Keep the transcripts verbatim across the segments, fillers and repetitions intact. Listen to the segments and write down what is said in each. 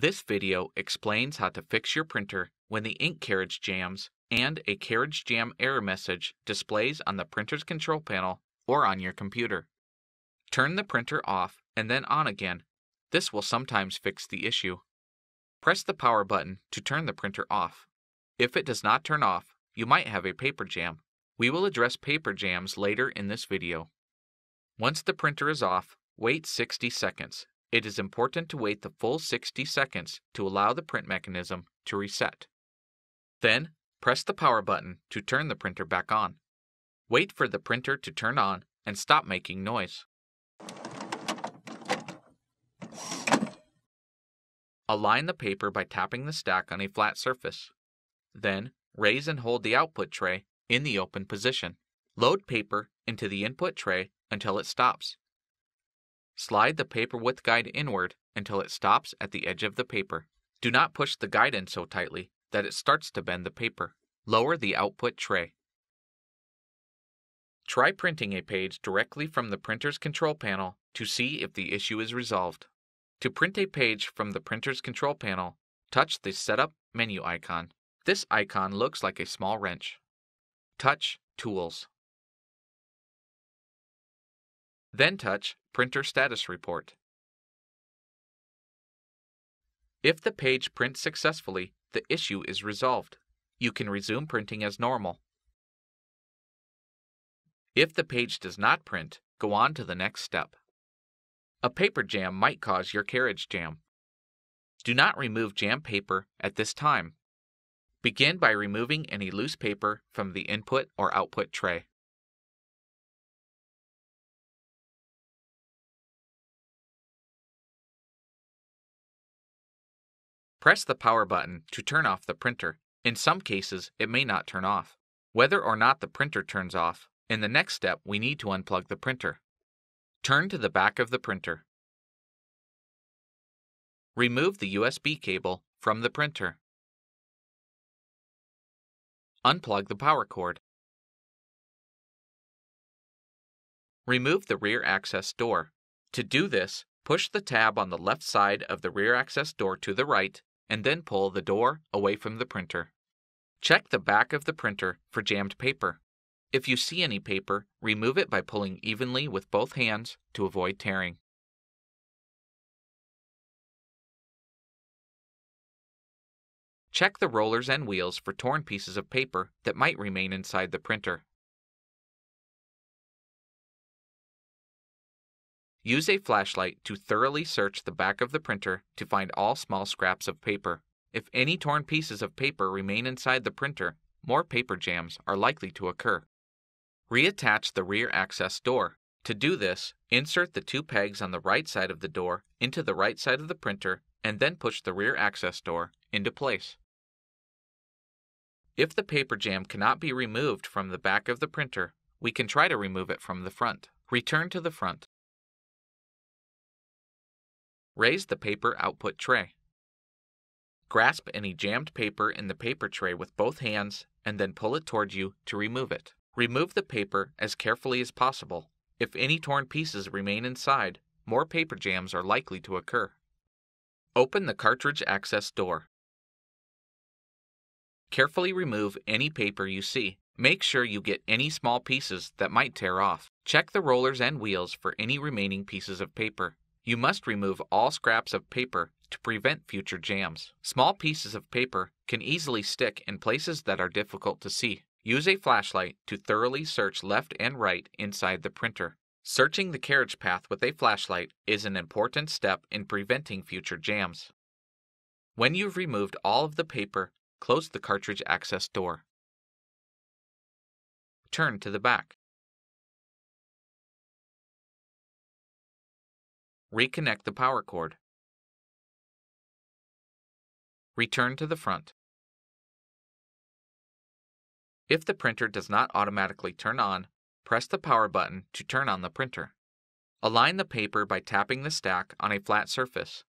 This video explains how to fix your printer when the ink carriage jams and a carriage jam error message displays on the printer's control panel or on your computer. Turn the printer off and then on again. This will sometimes fix the issue. Press the power button to turn the printer off. If it does not turn off, you might have a paper jam. We will address paper jams later in this video. Once the printer is off, wait sixty seconds. It is important to wait the full sixty seconds to allow the print mechanism to reset. Then, press the power button to turn the printer back on. Wait for the printer to turn on and stop making noise. Align the paper by tapping the stack on a flat surface. Then, raise and hold the output tray in the open position. Load paper into the input tray until it stops. Slide the paper width guide inward until it stops at the edge of the paper. Do not push the guide in so tightly that it starts to bend the paper. Lower the output tray. Try printing a page directly from the printer's control panel to see if the issue is resolved. To print a page from the printer's control panel, touch the Setup menu icon. This icon looks like a small wrench. Touch Tools. Then touch Printer Status Report. If the page prints successfully, the issue is resolved. You can resume printing as normal. If the page does not print, go on to the next step. A paper jam might cause your carriage jam. Do not remove jam paper at this time. Begin by removing any loose paper from the input or output tray. Press the power button to turn off the printer. In some cases, it may not turn off. Whether or not the printer turns off, in the next step we need to unplug the printer. Turn to the back of the printer. Remove the U S B cable from the printer. Unplug the power cord. Remove the rear access door. To do this, push the tab on the left side of the rear access door to the right and then pull the door away from the printer. Check the back of the printer for jammed paper. If you see any paper, remove it by pulling evenly with both hands to avoid tearing. Check the rollers and wheels for torn pieces of paper that might remain inside the printer. Use a flashlight to thoroughly search the back of the printer to find all small scraps of paper. If any torn pieces of paper remain inside the printer, more paper jams are likely to occur. Reattach the rear access door. To do this, insert the two pegs on the right side of the door into the right side of the printer and then push the rear access door into place. If the paper jam cannot be removed from the back of the printer, we can try to remove it from the front. Return to the front. Raise the paper output tray. Grasp any jammed paper in the paper tray with both hands and then pull it toward you to remove it. Remove the paper as carefully as possible. If any torn pieces remain inside, more paper jams are likely to occur. Open the cartridge access door. Carefully remove any paper you see. Make sure you get any small pieces that might tear off. Check the rollers and wheels for any remaining pieces of paper. You must remove all scraps of paper to prevent future jams. Small pieces of paper can easily stick in places that are difficult to see. Use a flashlight to thoroughly search left and right inside the printer. Searching the carriage path with a flashlight is an important step in preventing future jams. When you've removed all of the paper, close the cartridge access door. Turn to the back. Reconnect the power cord. Return to the front. If the printer does not automatically turn on, press the power button to turn on the printer. Align the paper by tapping the stack on a flat surface.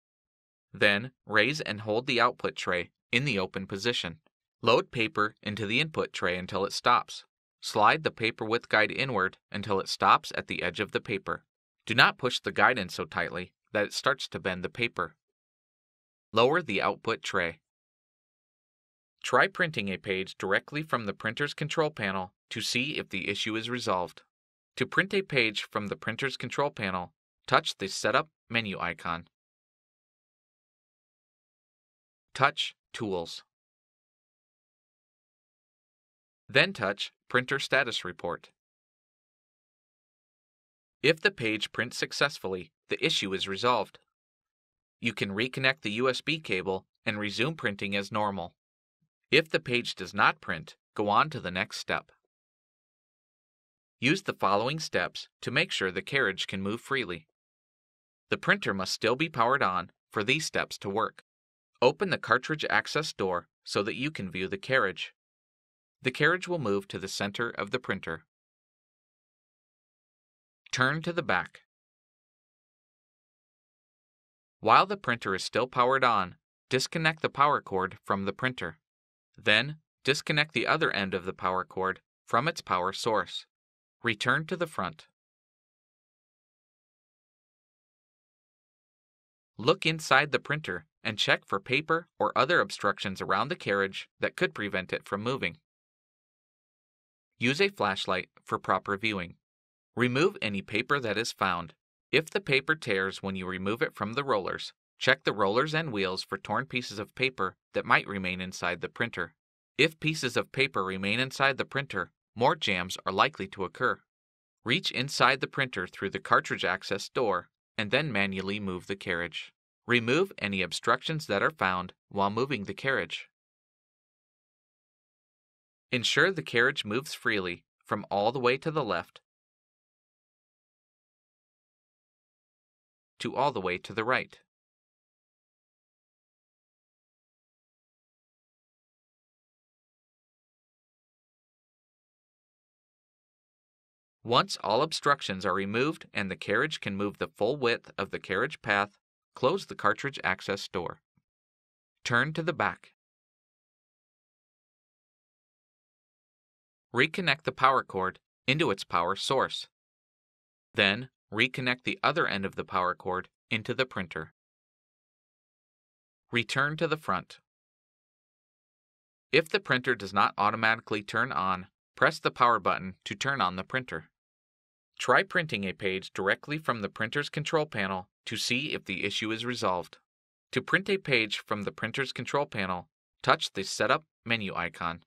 Then, raise and hold the output tray in the open position. Load paper into the input tray until it stops. Slide the paper width guide inward until it stops at the edge of the paper. Do not push the guide in so tightly that it starts to bend the paper. Lower the output tray. Try printing a page directly from the printer's control panel to see if the issue is resolved. To print a page from the printer's control panel, touch the Setup menu icon. Touch Tools. Then touch Printer Status Report. If the page prints successfully, the issue is resolved. You can reconnect the U S B cable and resume printing as normal. If the page does not print, go on to the next step. Use the following steps to make sure the carriage can move freely. The printer must still be powered on for these steps to work. Open the cartridge access door so that you can view the carriage. The carriage will move to the center of the printer. Turn to the back. While the printer is still powered on, disconnect the power cord from the printer. Then, disconnect the other end of the power cord from its power source. Return to the front. Look inside the printer and check for paper or other obstructions around the carriage that could prevent it from moving. Use a flashlight for proper viewing. Remove any paper that is found. If the paper tears when you remove it from the rollers, check the rollers and wheels for torn pieces of paper that might remain inside the printer. If pieces of paper remain inside the printer, more jams are likely to occur. Reach inside the printer through the cartridge access door and then manually move the carriage. Remove any obstructions that are found while moving the carriage. Ensure the carriage moves freely from all the way to the left to all the way to the right. Once all obstructions are removed and the carriage can move the full width of the carriage path, close the cartridge access door. Turn to the back. Reconnect the power cord into its power source. Then, reconnect the other end of the power cord into the printer. Return to the front. If the printer does not automatically turn on, press the power button to turn on the printer. Try printing a page directly from the printer's control panel to see if the issue is resolved. To print a page from the printer's control panel, touch the Setup menu icon.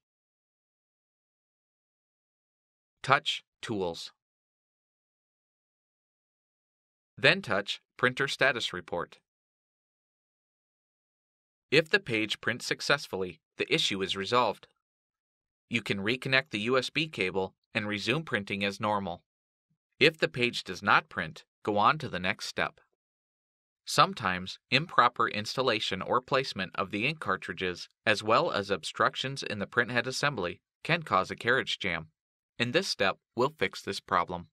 Touch Tools. Then touch Printer Status Report. If the page prints successfully, the issue is resolved. You can reconnect the U S B cable and resume printing as normal. If the page does not print, go on to the next step. Sometimes, improper installation or placement of the ink cartridges, as well as obstructions in the printhead assembly, can cause a carriage jam. In this step, we'll fix this problem.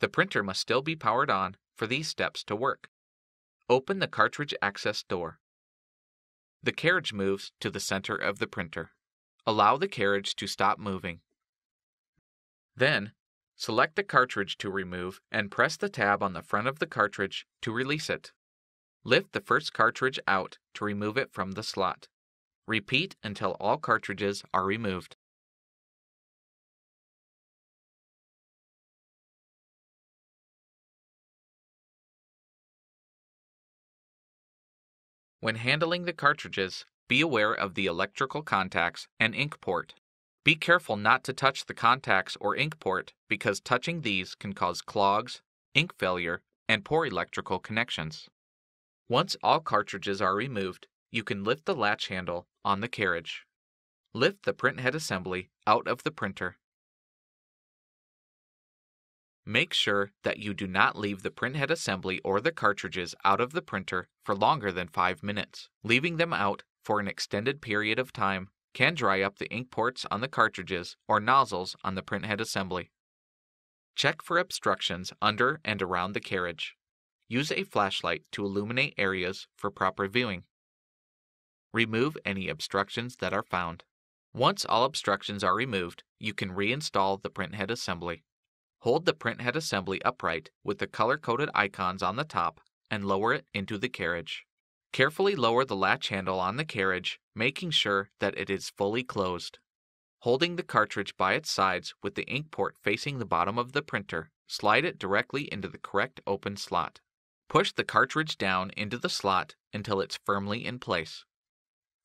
The printer must still be powered on for these steps to work. Open the cartridge access door. The carriage moves to the center of the printer. Allow the carriage to stop moving. Then, select the cartridge to remove and press the tab on the front of the cartridge to release it. Lift the first cartridge out to remove it from the slot. Repeat until all cartridges are removed. When handling the cartridges, be aware of the electrical contacts and ink port. Be careful not to touch the contacts or ink port because touching these can cause clogs, ink failure, and poor electrical connections. Once all cartridges are removed, you can lift the latch handle on the carriage. Lift the printhead assembly out of the printer. Make sure that you do not leave the printhead assembly or the cartridges out of the printer for longer than five minutes. Leaving them out for an extended period of time can dry up the ink ports on the cartridges or nozzles on the printhead assembly. Check for obstructions under and around the carriage. Use a flashlight to illuminate areas for proper viewing. Remove any obstructions that are found. Once all obstructions are removed, you can reinstall the printhead assembly. Hold the printhead assembly upright with the color-coded icons on the top and lower it into the carriage. Carefully lower the latch handle on the carriage, making sure that it is fully closed. Holding the cartridge by its sides with the ink port facing the bottom of the printer, slide it directly into the correct open slot. Push the cartridge down into the slot until it's firmly in place.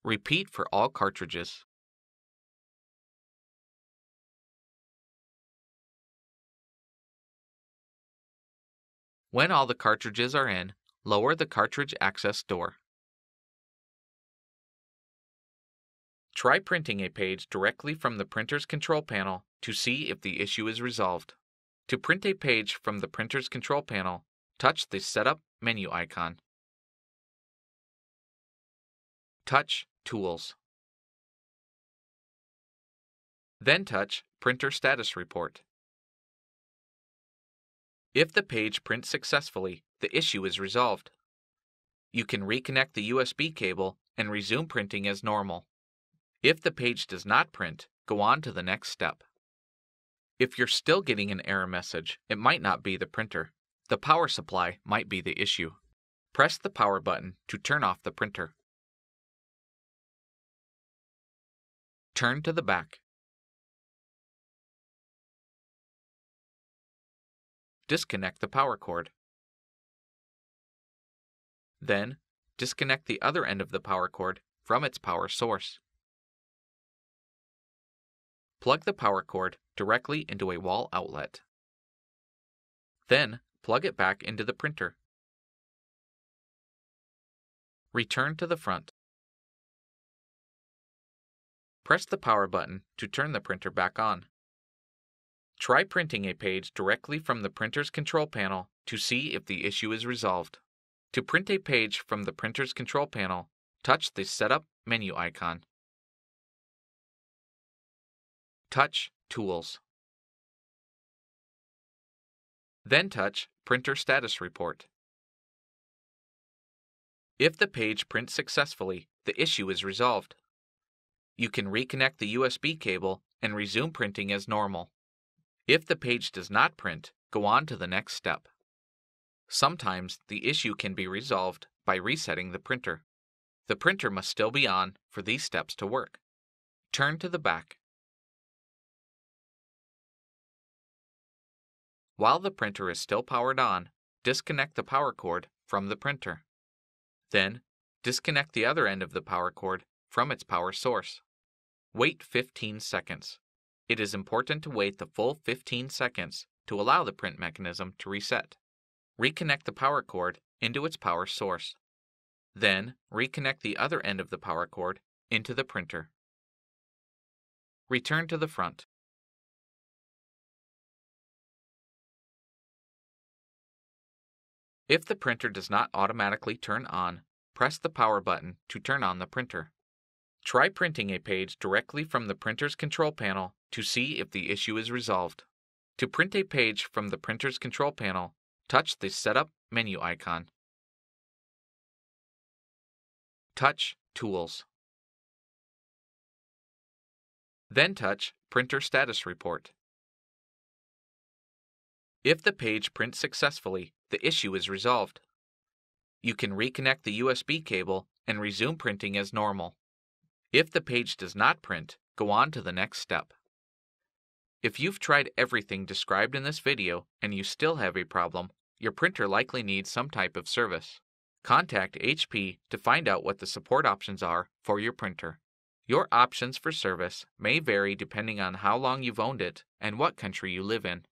Repeat for all cartridges. When all the cartridges are in, lower the cartridge access door. Try printing a page directly from the printer's control panel to see if the issue is resolved. To print a page from the printer's control panel, touch the Setup menu icon. Touch Tools. Then touch Printer Status Report. If the page prints successfully, the issue is resolved. You can reconnect the U S B cable and resume printing as normal. If the page does not print, go on to the next step. If you're still getting an error message, it might not be the printer. The power supply might be the issue. Press the power button to turn off the printer. Turn to the back. Disconnect the power cord. Then, disconnect the other end of the power cord from its power source. Plug the power cord directly into a wall outlet. Then, plug it back into the printer. Return to the front. Press the power button to turn the printer back on. Try printing a page directly from the printer's control panel to see if the issue is resolved. To print a page from the printer's control panel, touch the Setup menu icon. Touch Tools. Then touch Printer Status Report. If the page prints successfully, the issue is resolved. You can reconnect the U S B cable and resume printing as normal. If the page does not print, go on to the next step. Sometimes the issue can be resolved by resetting the printer. The printer must still be on for these steps to work. Turn to the back. While the printer is still powered on, disconnect the power cord from the printer. Then, disconnect the other end of the power cord from its power source. Wait fifteen seconds. It is important to wait the full fifteen seconds to allow the print mechanism to reset. Reconnect the power cord into its power source. Then, reconnect the other end of the power cord into the printer. Return to the front. If the printer does not automatically turn on, press the power button to turn on the printer. Try printing a page directly from the printer's control panel to see if the issue is resolved. To print a page from the printer's control panel, touch the Setup menu icon. Touch Tools. Then touch Printer Status Report. If the page prints successfully, the issue is resolved. You can reconnect the U S B cable and resume printing as normal. If the page does not print, go on to the next step. If you've tried everything described in this video and you still have a problem, your printer likely needs some type of service. Contact H P to find out what the support options are for your printer. Your options for service may vary depending on how long you've owned it and what country you live in.